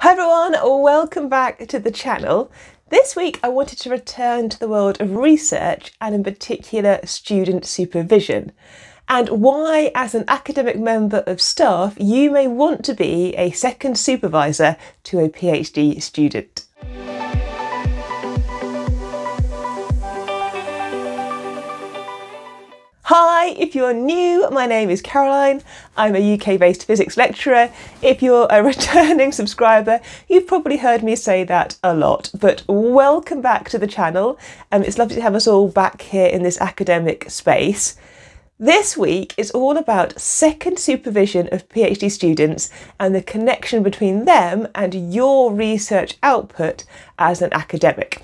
Hi everyone, welcome back to the channel. This week I wanted to return to the world of research and in particular student supervision, and why as an academic member of staff you may want to be a second supervisor to a PhD student. Hi, if you're new, my name is Caroline. I'm a UK-based physics lecturer. If you're a returning subscriber, you've probably heard me say that a lot, but welcome back to the channel. It's lovely to have us all back here in this academic space. This week is all about second supervision of PhD students and the connection between them and your research output as an academic.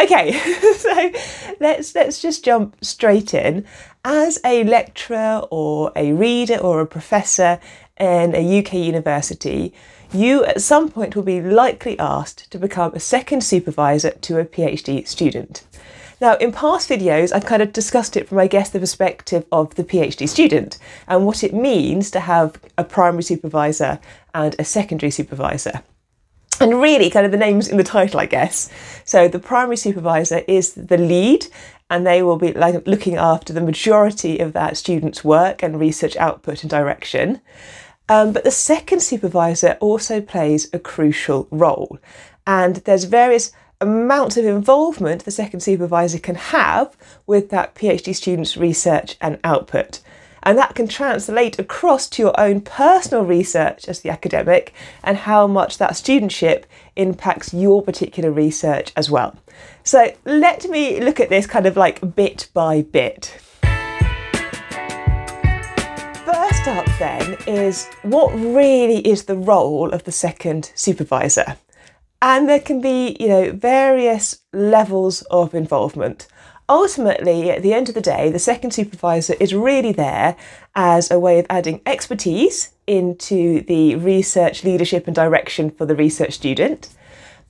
Okay, so let's just jump straight in. As a lecturer or a reader or a professor in a UK university, you at some point will be likely asked to become a second supervisor to a PhD student. Now, in past videos, I've kind of discussed it from, I guess, the perspective of the PhD student and what it means to have a primary supervisor and a secondary supervisor. And really kind of the name's in the title, I guess. So the primary supervisor is the lead and they will be like looking after the majority of that student's work and research output and direction. But the second supervisor also plays a crucial role, and there's various amounts of involvement the second supervisor can have with that PhD student's research and output. And that can translate across to your own personal research as the academic and how much that studentship impacts your particular research as well. So let me look at this kind of like bit by bit. First up then is what really is the role of the second supervisor? And there can be, you know, various levels of involvement. Ultimately, at the end of the day, the second supervisor is really there as a way of adding expertise into the research leadership and direction for the research student,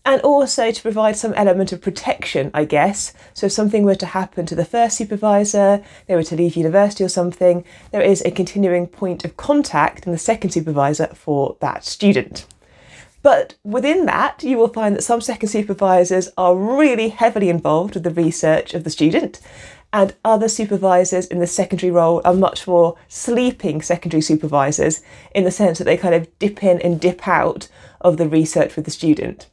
and also to provide some element of protection, I guess. So if something were to happen to the first supervisor, they were to leave university or something, there is a continuing point of contact in the second supervisor for that student. But within that, you will find that some second supervisors are really heavily involved with the research of the student, and other supervisors in the secondary role are much more sleeping secondary supervisors in the sense that they kind of dip in and dip out of the research with the student.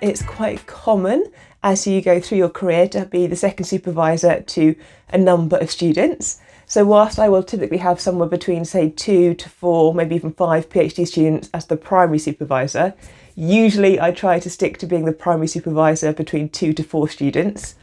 It's quite common as you go through your career to be the second supervisor to a number of students. So whilst I will typically have somewhere between, say, 2 to 4, maybe even 5 PhD students as the primary supervisor, usually I try to stick to being the primary supervisor between 2 to 4 students.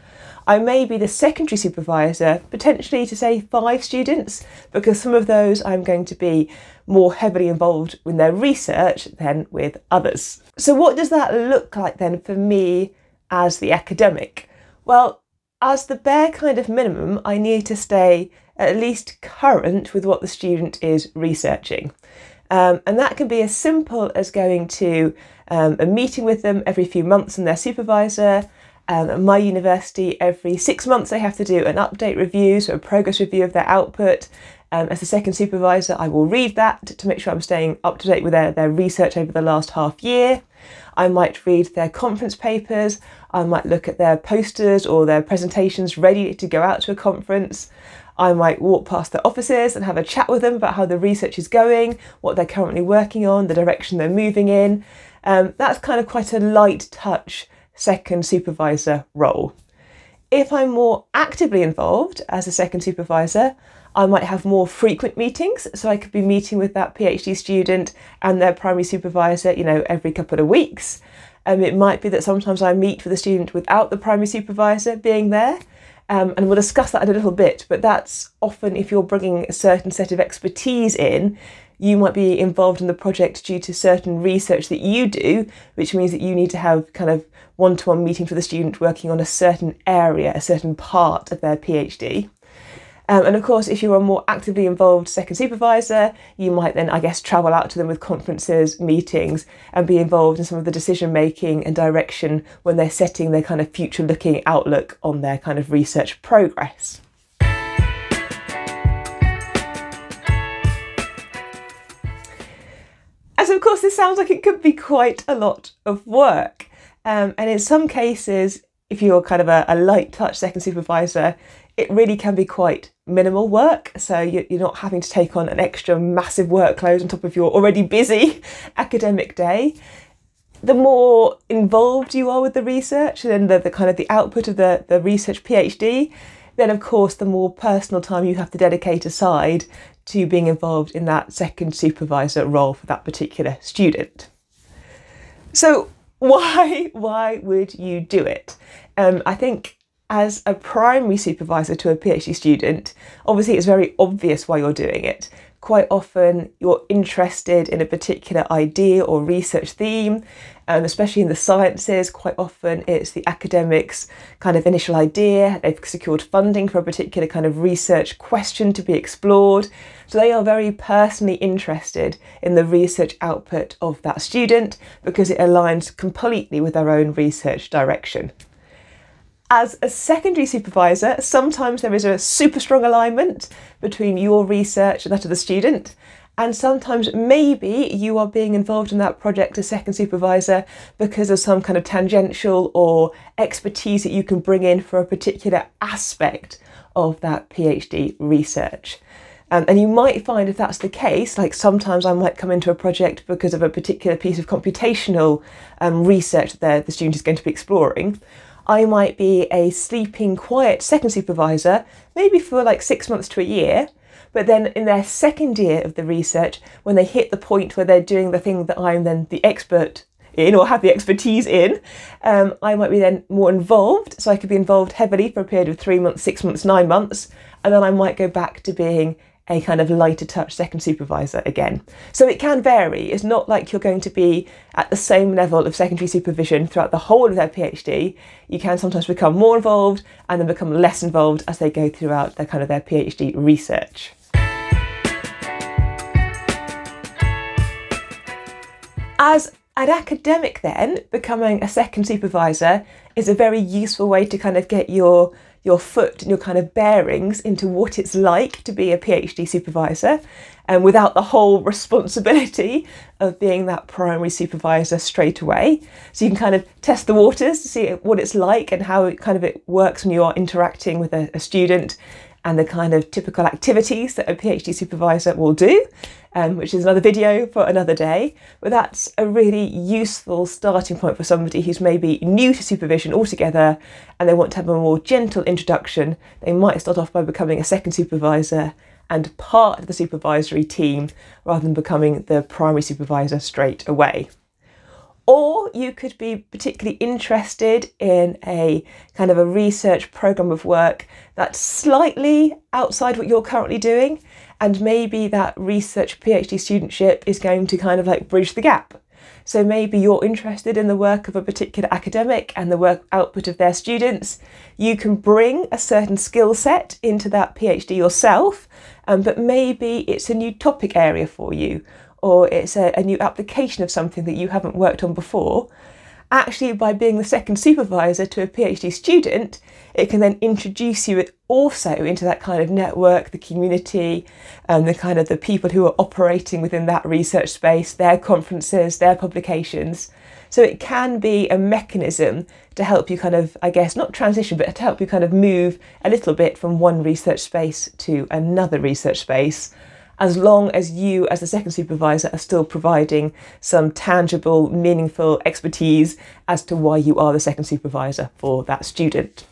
I may be the secondary supervisor potentially to, say, 5 students, because some of those I'm going to be more heavily involved in their research than with others. So what does that look like then for me as the academic? Well, as the bare kind of minimum, I need to stay at least current with what the student is researching. And that can be as simple as going to a meeting with them every few months and their supervisor. At my university, every 6 months they have to do an update review, so a progress review of their output. As the second supervisor, I will read that to make sure I'm staying up to date with their research over the last half year. I might read their conference papers. I might look at their posters or their presentations ready to go out to a conference. I might walk past their offices and have a chat with them about how the research is going, what they're currently working on, the direction they're moving in. That's kind of quite a light touch second supervisor role. If I'm more actively involved as a second supervisor, I might have more frequent meetings. So I could be meeting with that PhD student and their primary supervisor, you know, every couple of weeks. It might be that sometimes I meet with a student without the primary supervisor being there. And we'll discuss that in a little bit, but that's often if you're bringing a certain set of expertise in, you might be involved in the project due to certain research that you do, which means that you need to have kind of one-to-one meetings with a student working on a certain area, a certain part of their PhD. And of course, if you're a more actively involved second supervisor, you might then, I guess, travel out to them with conferences, meetings, and be involved in some of the decision making and direction when they're setting their kind of future looking outlook on their kind of research progress. And so, of course, this sounds like it could be quite a lot of work. And in some cases, if you're kind of a light touch second supervisor, it really can be quite minimal work. So you're not having to take on an extra massive workload on top of your already busy academic day. The more involved you are with the research and the kind of the output of the research PhD, then of course the more personal time you have to dedicate aside to being involved in that second supervisor role for that particular student. So why would you do it? I think as a primary supervisor to a PhD student, obviously it's very obvious why you're doing it. Quite often you're interested in a particular idea or research theme, and especially in the sciences, quite often it's the academics' kind of initial idea. They've secured funding for a particular kind of research question to be explored. So they are very personally interested in the research output of that student because it aligns completely with their own research direction. As a secondary supervisor, sometimes there is a super strong alignment between your research and that of the student, and sometimes maybe you are being involved in that project as second supervisor because of some kind of tangential or expertise that you can bring in for a particular aspect of that PhD research. And you might find, if that's the case, like sometimes I might come into a project because of a particular piece of computational research that the student is going to be exploring. I might be a sleeping, quiet second supervisor, maybe for like 6 months to a year, but then in their second year of the research, when they hit the point where they're doing the thing that I'm then the expert in or have the expertise in, I might be then more involved. So I could be involved heavily for a period of 3 months, 6 months, 9 months, and then I might go back to being a kind of lighter touch second supervisor again. So it can vary. It's not like you're going to be at the same level of secondary supervision throughout the whole of their PhD. You can sometimes become more involved and then become less involved as they go throughout their kind of their PhD research. As an academic then, becoming a second supervisor is a very useful way to kind of get your foot and your kind of bearings into what it's like to be a PhD supervisor, and without the whole responsibility of being that primary supervisor straight away. So you can kind of test the waters to see what it's like and how it kind of it works when you are interacting with a student and the kind of typical activities that a PhD supervisor will do, which is another video for another day. But that's a really useful starting point for somebody who's maybe new to supervision altogether and they want to have a more gentle introduction. They might start off by becoming a second supervisor and part of the supervisory team rather than becoming the primary supervisor straight away. Or you could be particularly interested in a kind of a research programme of work that's slightly outside what you're currently doing, and maybe that research PhD studentship is going to kind of like bridge the gap. So maybe you're interested in the work of a particular academic and the work output of their students. You can bring a certain skill set into that PhD yourself, but maybe it's a new topic area for you, or it's a new application of something that you haven't worked on before. Actually, by being the second supervisor to a PhD student, it can then introduce you also into that kind of network, the community, and the kind of the people who are operating within that research space, their conferences, their publications. So it can be a mechanism to help you kind of, I guess, not transition, but to help you kind of move a little bit from one research space to another research space, as long as you, as the second supervisor, are still providing some tangible, meaningful expertise as to why you are the second supervisor for that student.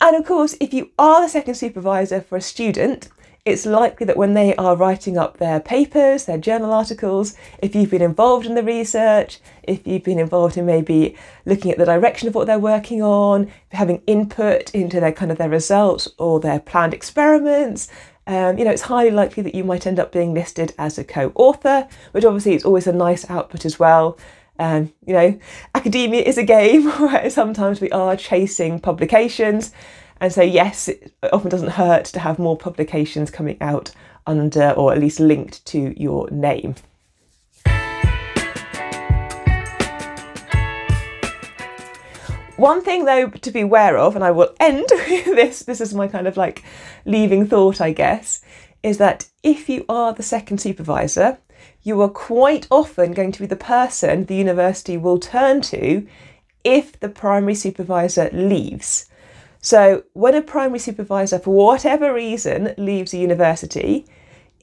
And of course, if you are the second supervisor for a student, it's likely that when they are writing up their papers, their journal articles, if you've been involved in the research, if you've been involved in maybe looking at the direction of what they're working on, having input into their kind of their results or their planned experiments, you know, it's highly likely that you might end up being listed as a co-author, which obviously is always a nice output as well. You know, academia is a game where sometimes we are chasing publications, And so yes, it often doesn't hurt to have more publications coming out under or at least linked to your name. One thing though to be aware of, and I will end with this is my kind of like leaving thought, I guess, is that if you are the second supervisor, you are quite often going to be the person the university will turn to if the primary supervisor leaves. So when a primary supervisor, for whatever reason, leaves a university,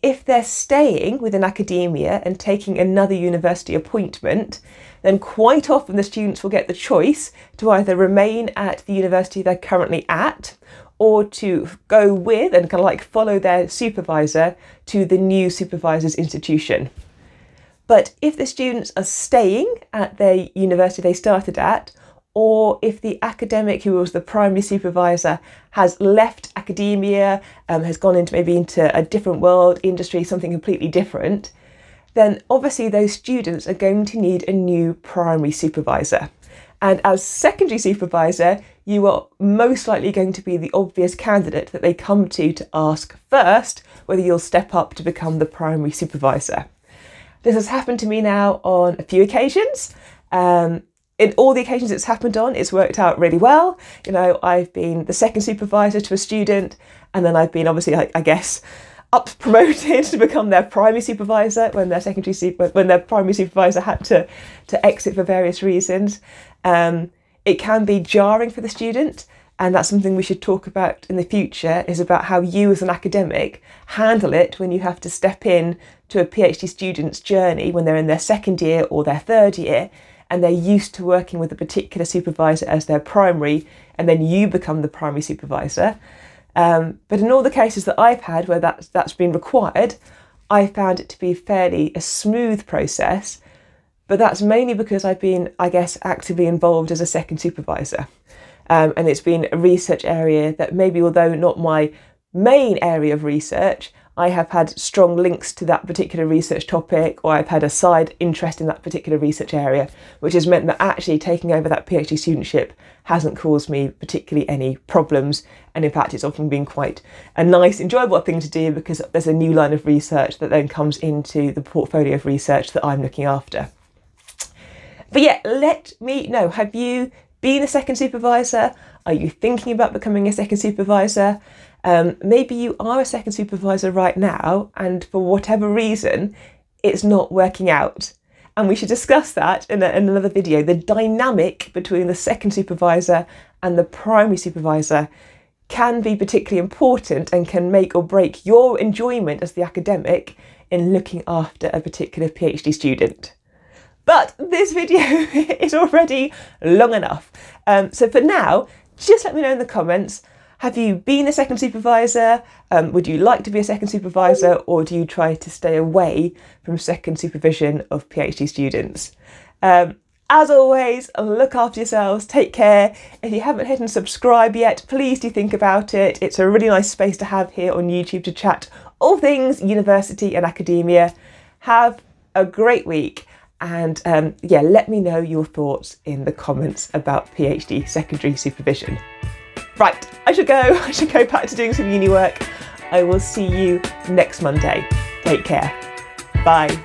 if they're staying within academia and taking another university appointment, then quite often the students will get the choice to either remain at the university they're currently at or to go with and kind of like follow their supervisor to the new supervisor's institution. But if the students are staying at their university they started at, or if the academic who was the primary supervisor has left academia, has gone into maybe into a different world, industry, something completely different, then obviously those students are going to need a new primary supervisor. And as secondary supervisor, you are most likely going to be the obvious candidate that they come to ask first whether you'll step up to become the primary supervisor. This has happened to me now on a few occasions. In all the occasions it's happened on, it's worked out really well. You know, I've been the second supervisor to a student, and then I've been obviously, I guess, up promoted to become their primary supervisor when their primary supervisor had to exit for various reasons. It can be jarring for the student, and that's something we should talk about in the future, is about how you as an academic handle it when you have to step in to a PhD student's journey when they're in their second year or their third year, and they're used to working with a particular supervisor as their primary, and then you become the primary supervisor. But in all the cases that I've had where that's been required, I found it to be fairly a smooth process, but that's mainly because I've been, I guess, actively involved as a second supervisor. And it's been a research area that maybe, although not my main area of research, I have had strong links to that particular research topic, or I've had a side interest in that particular research area, which has meant that actually taking over that PhD studentship hasn't caused me particularly any problems. And in fact, it's often been quite a nice, enjoyable thing to do because there's a new line of research that then comes into the portfolio of research that I'm looking after. But yeah, let me know, have you been a second supervisor? Are you thinking about becoming a second supervisor? Maybe you are a second supervisor right now, and for whatever reason, it's not working out. And we should discuss that in another video, the dynamic between the second supervisor and the primary supervisor can be particularly important and can make or break your enjoyment as the academic in looking after a particular PhD student. But this video is already long enough. So for now, just let me know in the comments, have you been a second supervisor? Would you like to be a second supervisor, or do you try to stay away from second supervision of PhD students? As always, look after yourselves, take care. If you haven't hit and subscribe yet, please do think about it. It's a really nice space to have here on YouTube to chat all things university and academia. Have a great week. And yeah, let me know your thoughts in the comments about PhD secondary supervision. Right, I should go back to doing some uni work. I will see you next Monday. Take care. Bye.